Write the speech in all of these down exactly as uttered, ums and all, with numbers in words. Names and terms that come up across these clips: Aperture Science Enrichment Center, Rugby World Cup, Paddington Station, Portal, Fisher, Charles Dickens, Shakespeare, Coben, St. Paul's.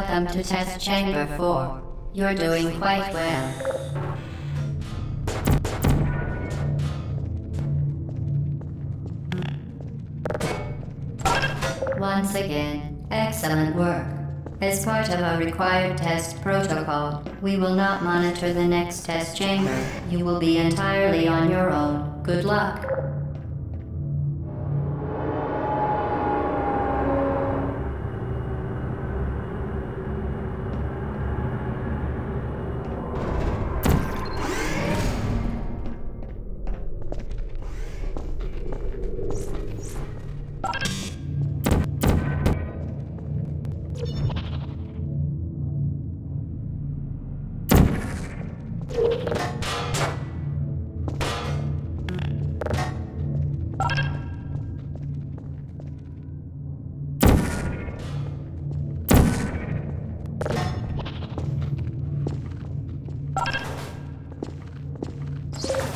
Welcome to Test Chamber four. You're doing quite well. Once again, excellent work. As part of our required test protocol, we will not monitor the next test chamber. You will be entirely on your own. Good luck.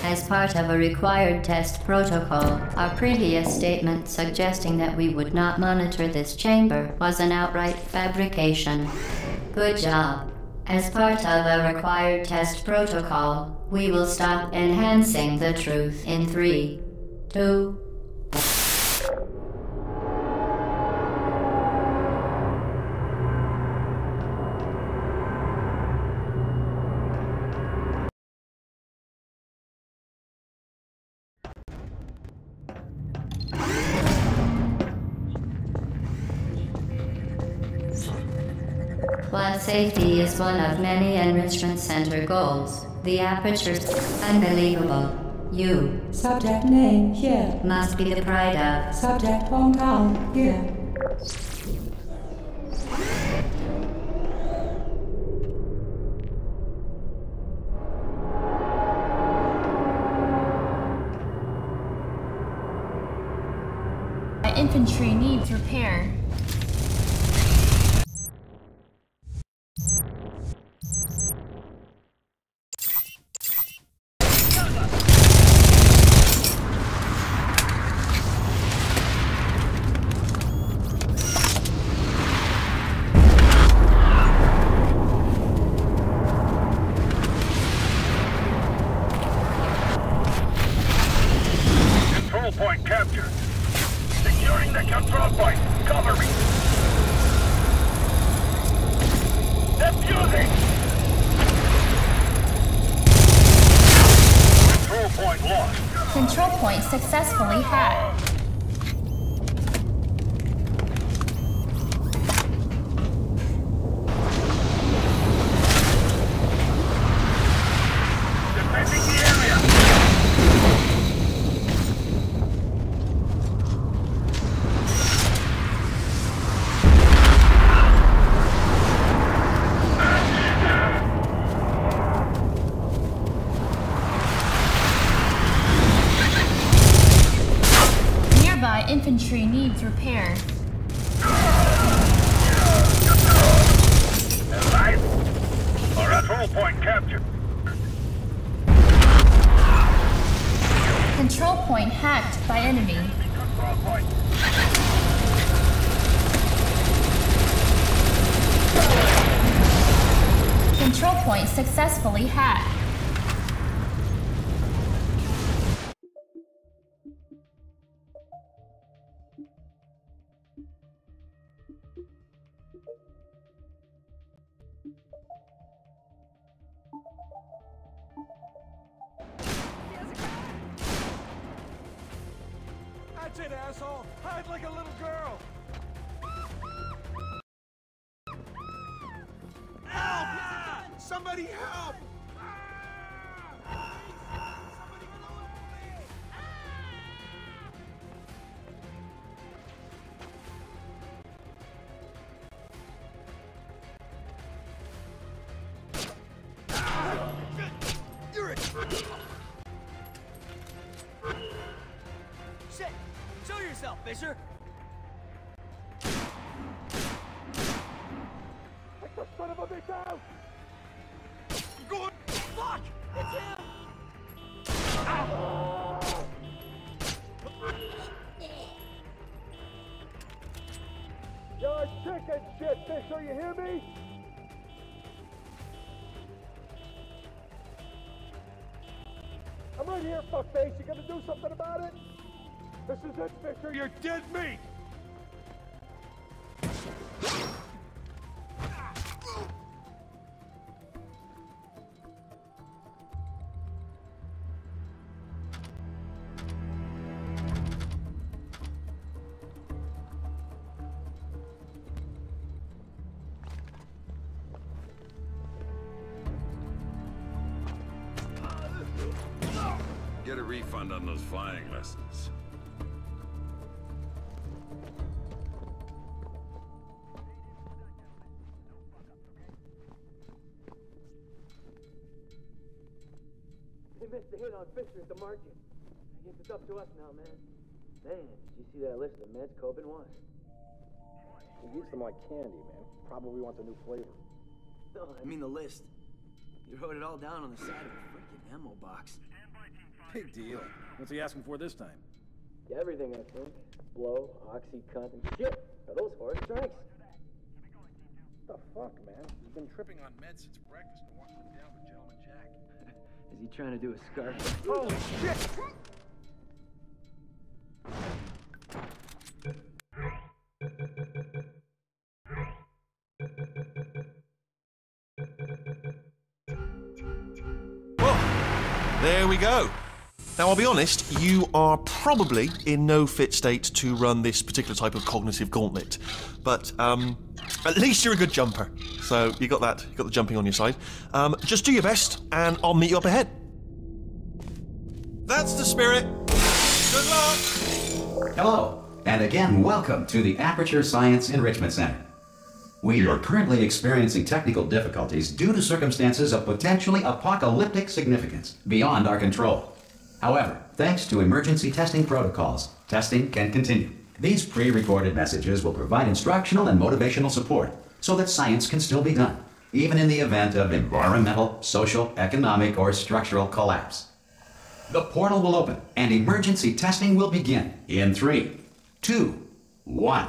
As part of a required test protocol, our previous statement suggesting that we would not monitor this chamber was an outright fabrication. Good job. As part of a required test protocol, we will stop enhancing the truth in three, two, While safety is one of many Enrichment Center goals, the Aperture... Unbelievable. You... Subject name here. Must be the pride of... Subject hometown here. Our infantry needs repair. Control point successfully hacked. Defending the infantry needs repair. Alive? Or at all point captured. Control point hacked by enemy. Control point. Control point successfully hacked. That's it, asshole! Hide like a little girl! Help! Somebody help! Fisher? Take the son of a bitch out! Go! Fuck! It's him! Ow. Yo, our chicken shit, Fisher, you hear me? I'm right here, fuckface. You gonna do something about it? This is it, Fisher. You're dead meat! Get a refund on those flying lessons. They missed the hit on Fisher at the market. I guess it's up to us now, man. Man, did you see that list of meds Coben wants? He eats them like candy, man. Probably wants a new flavor. No, I mean the list. You wrote it all down on the side of a freaking ammo box. Big deal. What's he asking for this time? Yeah, everything, I think. Blow, oxy, cunt, and shit. Are those hard strikes? What the fuck, man? He's been tripping on meds since breakfast and walking them down with Gentleman Jack. Is he trying to do a scarf? Holy shit! Well, there we go. Now, I'll be honest, you are probably in no fit state to run this particular type of cognitive gauntlet, but um, at least you're a good jumper, so you got that, you got the jumping on your side. Um, just do your best, and I'll meet you up ahead. That's the spirit. Good luck. Hello, and again, welcome to the Aperture Science Enrichment Center. We are currently experiencing technical difficulties due to circumstances of potentially apocalyptic significance beyond our control. However, thanks to emergency testing protocols, testing can continue. These pre-recorded messages will provide instructional and motivational support so that science can still be done, even in the event of environmental, social, economic, or structural collapse. The portal will open and emergency testing will begin in three, two, one.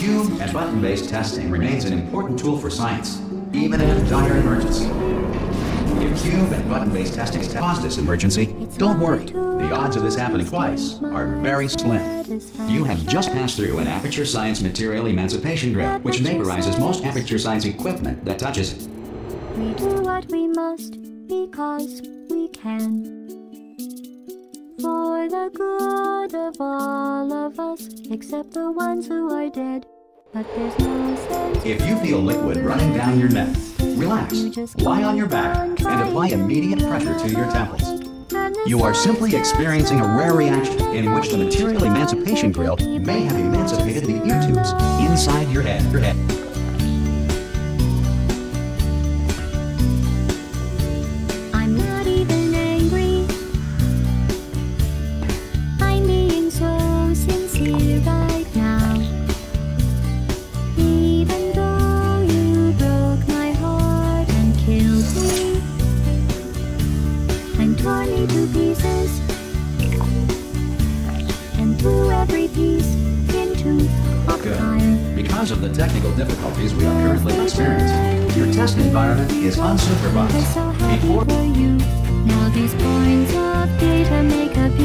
Cube and button-based testing remains an important tool for science, even in a dire emergency. If cube and button-based testing caused this emergency, don't worry. The odds of this happening twice are very slim. You have just passed through an Aperture Science Material Emancipation Grip, which vaporizes most Aperture Science equipment that touches it. We do what we must, because we can. For the good of all of us, except the ones who are dead. But there's no sense. If you feel liquid running down your neck, relax, lie on your back, and apply immediate pressure to your temples. You are simply experiencing a rare reaction in which the material emancipation grill may have emancipated the ear tubes inside your head. Your head. I'm not even angry. I'm being so sincere right now. Two pieces and threw every piece into a fire. Because of the technical difficulties we are currently experiencing, your test environment is unsupervised. Before you, now these points of data make up.